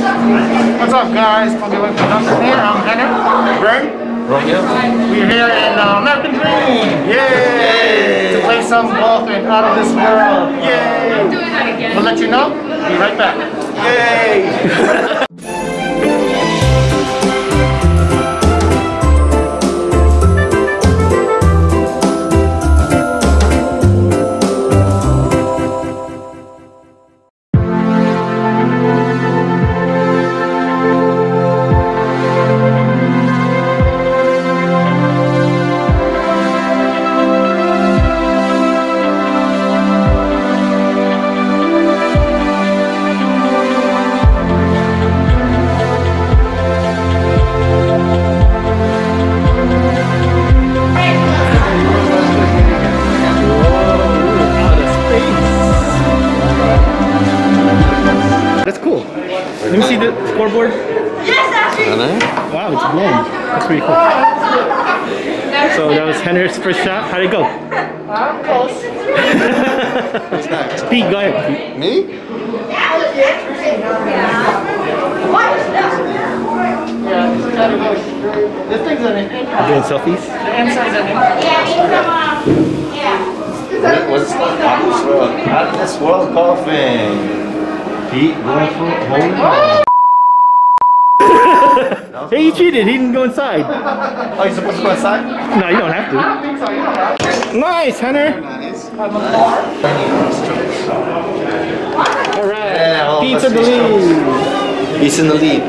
What's up, guys? We'll with Duncan here. I'm Henry. Greg. Romeo. We're here in American Dream. Yay! To play some golf and Out of This World. Yay! I'm doing that again. We'll let you know. Be right back. Yay! Let me see the scoreboard. Yes, actually. Wow, it's blown. That's pretty cool. So that was Henry's first shot. How'd it go? Close. Pete, go ahead. Me? Yeah. This thing's on it. Doing selfies? The inside's on it. Yeah. It was Out of This World golfing. Pete going for a hole. Hey, he cheated. He didn't go inside. Oh, you're supposed to go inside? No, you don't have to. I think so, you don't have to. Nice, Hunter. Nice. Nice. All right. Yeah, Pete's in the lead. Pete's in the lead.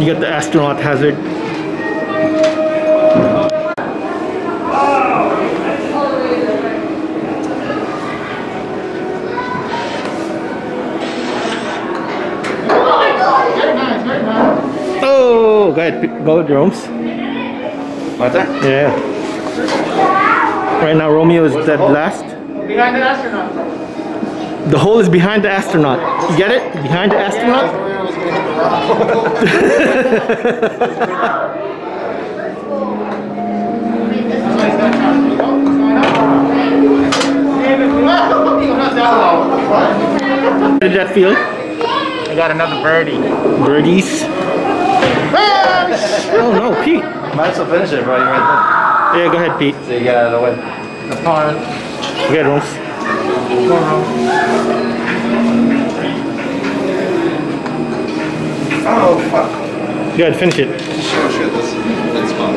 You got the astronaut hazard. Oh, go ahead, go with your arms. What's that? Yeah. Right now, Romeo is dead last. Behind the astronaut. The hole is behind the astronaut. You get it? Behind the astronaut. How did that feel? I got another birdie. Birdies? Oh no, Pete. Might as well finish it, bro. Right there. Yeah, go ahead, Pete. So you get out of the way. The pond. Go ahead, Rose. Oh fuck. Good, finish it. Oh shit, that's fun.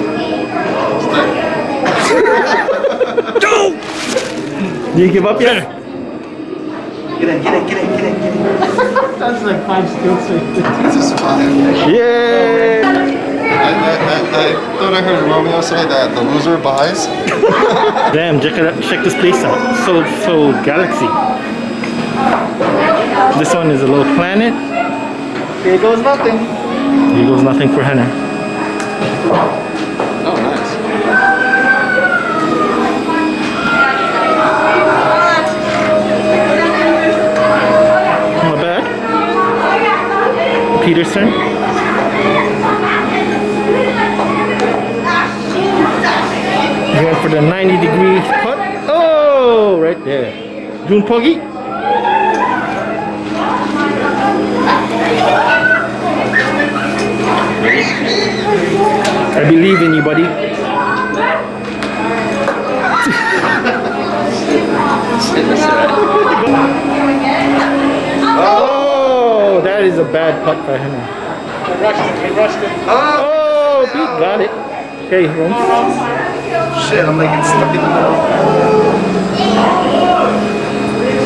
Stay. Do you give up yet? Get in. That's like 5 strokes right there. That's a survive. Yay! I thought I heard Romeo say that the loser buys. Damn, check it out, check this place out. So galaxy. This one is a little planet. Here goes nothing. Here goes nothing for Henna. Oh, nice. Not bad. Peterson. Going for the 90-degree putt. Oh, right there. June Poggy. I believe in you, buddy. Oh, that is a bad putt by him. They rushed it. Oh, Pete got it. Okay, Holmes. Shit, I'm like stuck in the middle.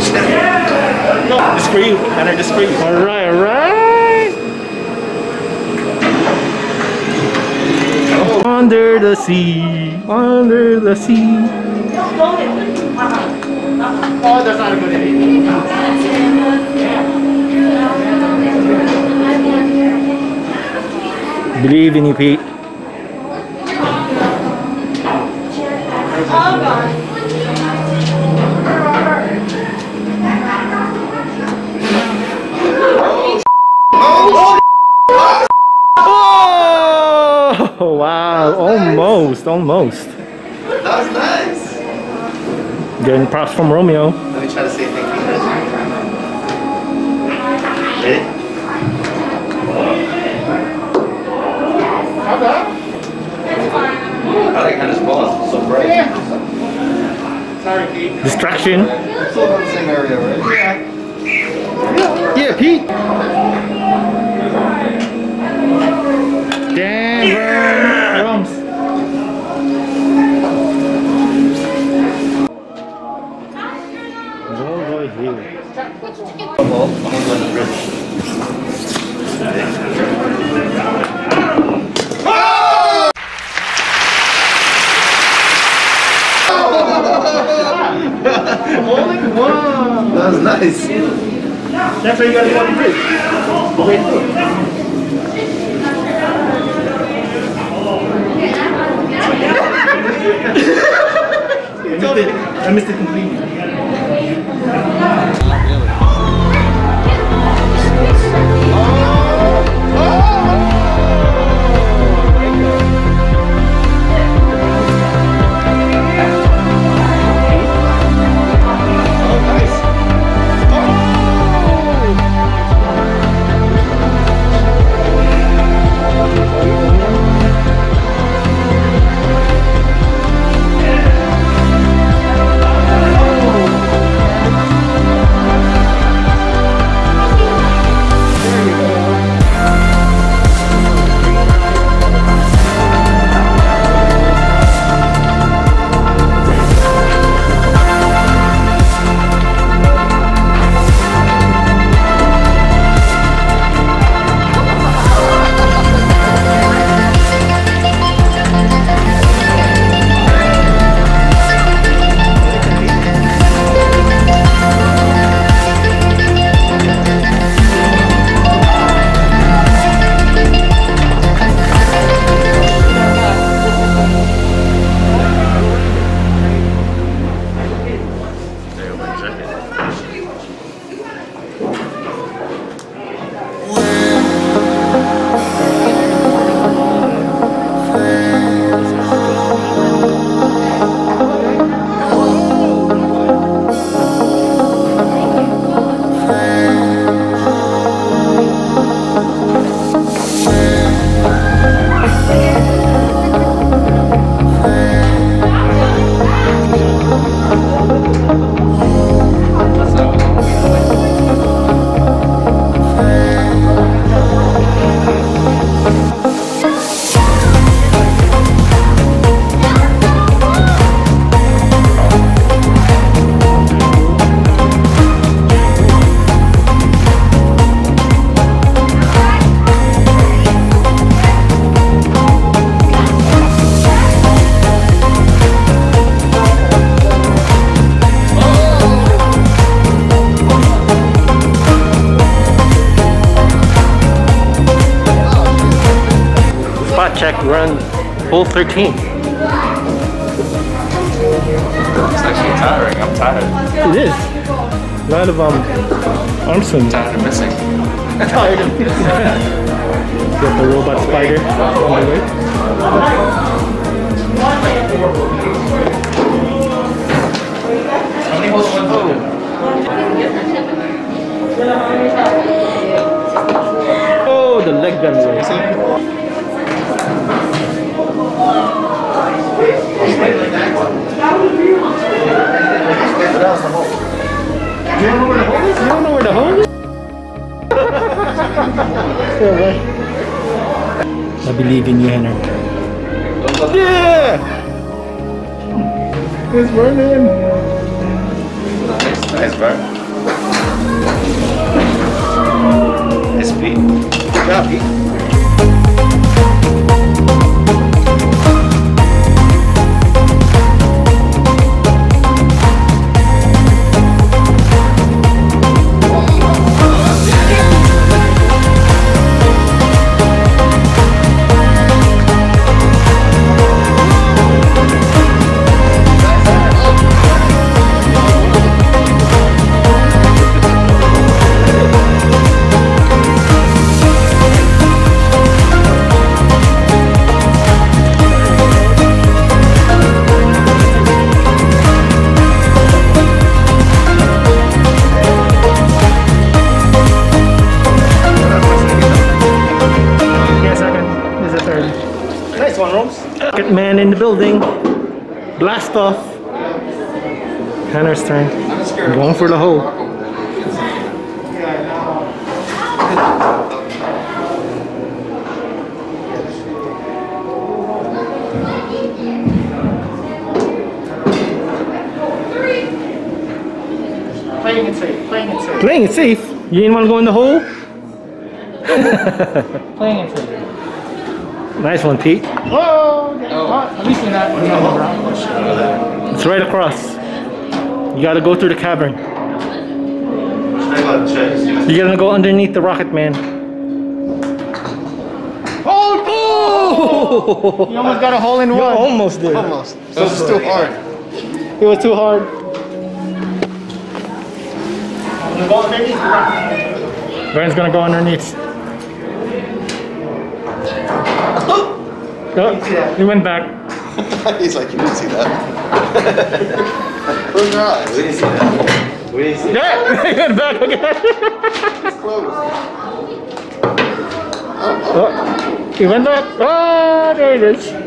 Shit. No, this for you, Hunter, this for you. All right. Oh. Under the sea, under the sea. Oh, that's not a good idea. Believe in you, Pete. Oh wow, almost. That was nice. Getting props from Romeo. Let me try to say thank you guys. Ready? How's that? I like how this ball is so bright. Yeah. Sorry, Pete. Distraction. It's all in the same area, right? Yeah. Yeah, Pete. Damn, bro. That was nice. That's why you gotta go on the bridge. Wait for it. I missed it completely. Check, run full 13. It's actually tiring. I'm tired. It is. A lot of arm swings. Tired of missing. Tired of missing. Get the robot spider on the way. How many holes went? Oh, the leg gun. You don't know where the hole is? You don't know where the hole is? I believe in you, Henry. Yeah! It's burning! Nice, nice, bro. Nice, Pete. Good job, Pete. Black man in the building. Blast off. Tanner's turn. Going for the hole. Playing it safe. Playing it safe. Playing it safe? You didn't want to go in the hole? Playing it safe. Nice one, Pete. Whoa! At least in that. It's right across. You gotta go through the cavern. You're gonna go underneath the rocket man. Oh! Oh! You almost got a hole in one. You almost did. Almost. So it was too hard. It was too hard. I'm gonna go underneath the rocket. Vern's gonna go underneath. Oh, he went back. He's like, you didn't see that. Close your eyes. We didn't see that. We didn't see that. Yeah, he went back again. It's close. Oh, he went back. Oh, there it is. No!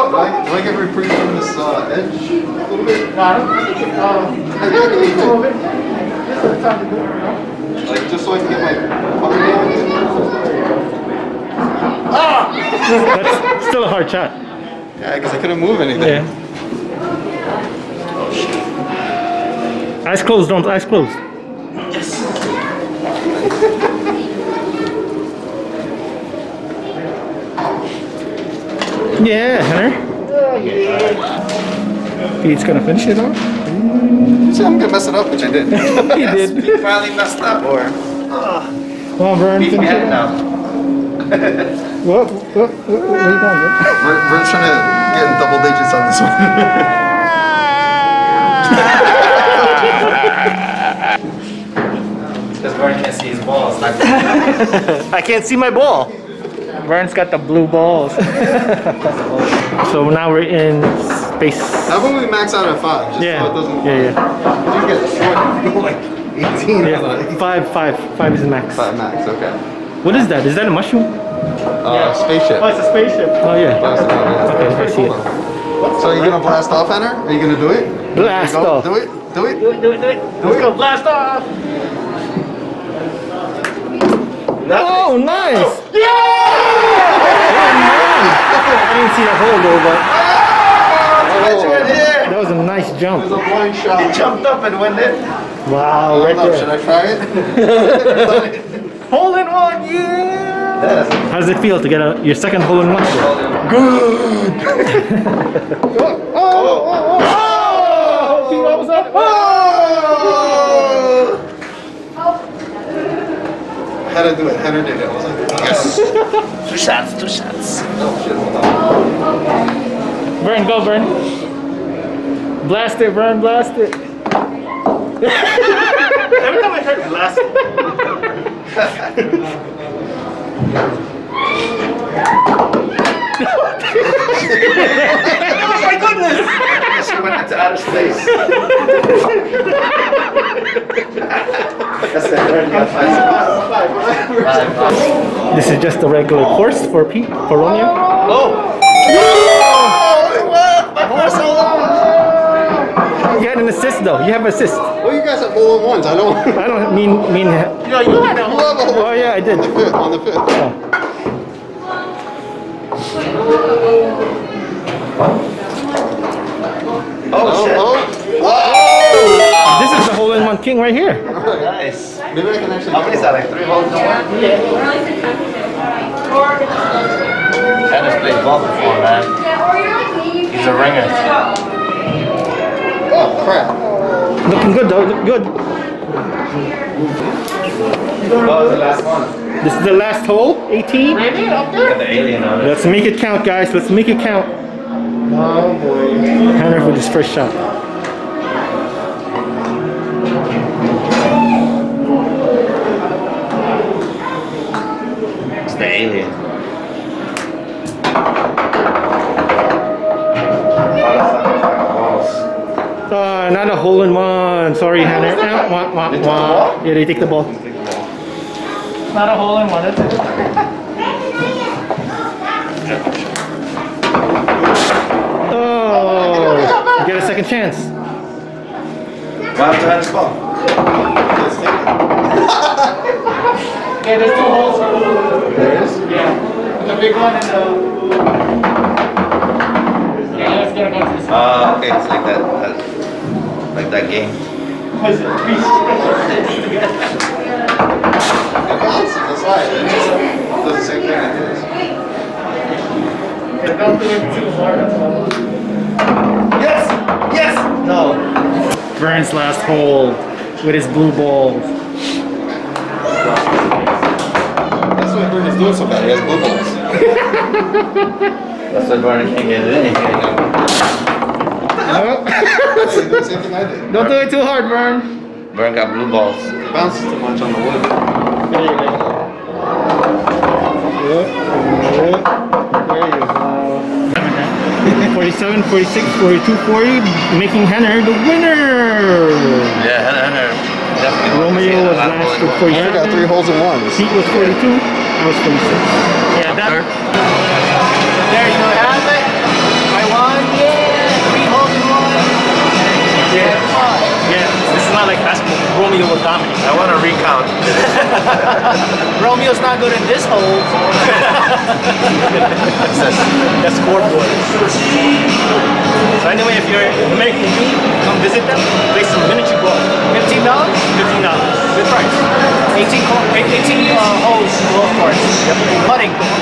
Do I get reprieve from this edge? A little bit? No, I don't think it's a little bit. This is the time to do it, right? Like, just so I can get my fucking That's still a hard shot. Yeah, because I couldn't move anything. Yeah. Oh, shit. Eyes closed, don't. Eyes closed. Yes. Yeah, Hunter. Oh, yeah. Pete's gonna finish it off. So I'm gonna mess it up, which I did. He did. He finally messed up, or come on, Vern. Beat me at it now. What are you doing, Vern? Vern's trying to get double digits on this one. Because Vern can't see his balls. I can't see my ball. Vern's got the blue balls. So now we're in space. How about we max out at 5? Just so it doesn't You get short, like 18 or 5 is the max. 5 max, okay. What is that? Is that a mushroom? Spaceship. Oh, it's a spaceship. Oh, yeah. Okay, I see it. So are you going to blast off, Hunter? Are you going to do it? Blast off. Do it, do it. Do it, do it, do it. Let's go, blast off. Oh, nice. Oh. Yeah! I didn't see the hole though, but right that was a nice jump. It was a blind shot. He jumped up and went in. Wow, right there. Should I try it? Hole in one, yeah! How does it feel to get your second hole in one? Good! See what was up? How did I do it? How did I do it? I was like, yes. 2 shots, 2 shots. Oh shit, hold on. Vern, go Vern. Blast it, Vern, blast it. Every time I heard blast it. Oh my goodness! She went into outer space. That's it. This is just a regular course for Pete, for Romeo. Oh! Oh! My horse alone! You had an assist though. You have assist. Well, you guys have hole-in-ones. I don't mean. No, you had a hole-in-one. Oh yeah, I did. On the fifth. On the fifth. Oh. Oh, shit. Oh. This is the hole-in-one king right here. Oh, nice. Maybe I can actually. How many is that? Like 3 holes in one? Yeah. Tanner's played golf before, man. He's a ringer. Oh, crap. Looking good, though. Looking good. What was the last one? This is the last hole. 18. Maybe up there? The alien on it. Let's make it count, guys. Let's make it count. Oh boy. Hunter with his first shot. It's the alien. Not a hole in one. Sorry, Hunter. Wah, wah, wah. Yeah, they take the ball. Not a hole in one, that's it. a chance. Why don't you have the ball? Yeah, there's two holes. There is? Yeah. The big one and the... Yeah, let's get a bunch of this. Okay, it's like that. Like that game. Was it? That's right. It does the same thing it is. The belt is too hard. Yes! Yes! No. Vern's last hole with his blue balls. That's why Vern is doing so bad. He has blue balls. That's why Vern can't get it in here. That's the same thing I did. Don't do it too hard, Vern. Vern got blue balls. It bounces too much on the wood. There you go. There you go. 47, 46, 42, 40, making Henner the winner. Yeah, Henner. Definitely. Romeo was last with 47. Henner got 3 holes in 1. Pete was 42. I was 46. Yeah, that. There you go. Like basketball, Romeo will dominate. I want to recount. Romeo's not good in this hole. That's scoreboard. So anyway, if you're in American Dream, come visit them. Play some miniature golf. $15? $15. Good price. 18 holes, golf carts. Yep. Putting.